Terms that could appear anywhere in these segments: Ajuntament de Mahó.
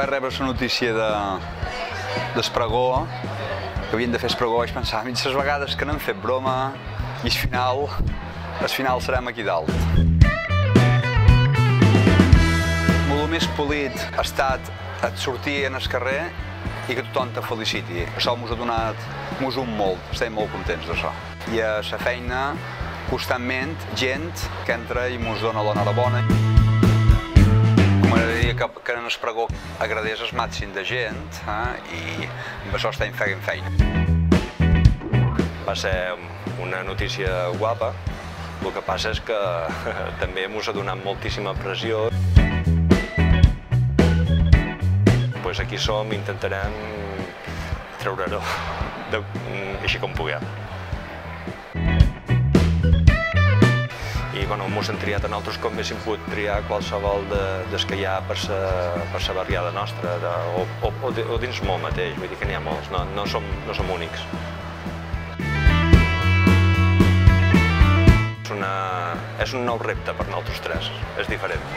vaig rebre la notícia d'espregó, que havien de fer espregó, vaig pensar mitges vegades que n'han fet broma i al final serem aquí dalt. El més polit ha estat sortir al carrer i que tothom te feliciti. Això m'ho ha donat, m'ho un molt, estem molt contents d'això. I a la feina, constantment, gent que entra i m'ho dona l'enhorabona. M'agradaria que en l'espregó agradés el màxim de gent i amb això estem fent feina. Va ser una notícia guapa, el que passa és que també m'ho ha donat moltíssima pressió. Doncs aquí som, intentarem treure-ho així com puguem. I ens han triat a nosaltres com haguéssim pogut triar qualsevol dels que hi ha per la barriada nostra o dins molt mateix, vull dir que n'hi ha molts, no som únics. És un nou repte per nosaltres tres, és diferent.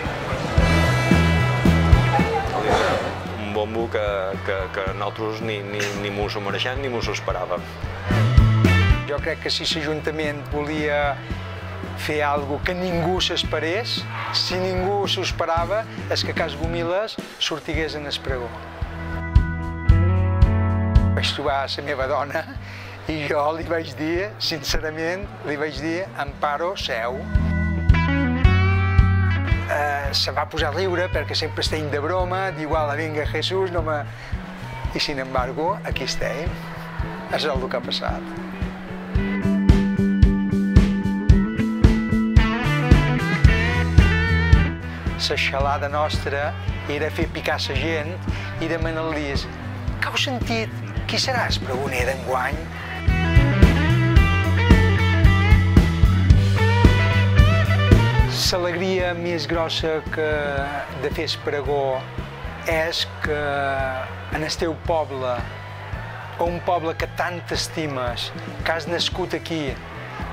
Bombo que nosaltres ni mos ho mereixem ni mos ho esperàvem. Jo crec que si l'Ajuntament volia fer alguna cosa que ningú s'esperés, si ningú s'ho esperava, és que Cas Gomilas sortigués en espregó. Vaig trobar la meva dona i jo li vaig dir, sincerament, li vaig dir, Amparo, seu. Se va posar a riure perquè sempre estem de broma, d'igual, vinga, Jesús, no me... I, sin embargo, aquí estem. És el que ha passat. La xalada nostra era fer picar la gent i demanar-los que heu sentit qui serà el pregoner d'enguany? L'alegria més grossa de fer espregó és que en el teu poble, o un poble que tant t'estimes, que has nascut aquí,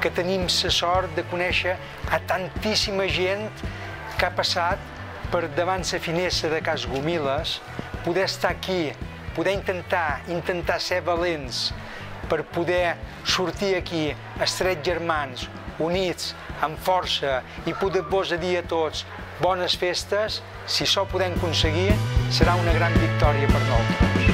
que tenim la sort de conèixer a tantíssima gent que ha passat per davant la finestra de Cas Gomilas, poder estar aquí, poder intentar ser valents per poder sortir aquí, estrets germans, units, amb força, i poder-vos dir a tots bones festes, si això ho podem aconseguir, serà una gran victòria per nosaltres.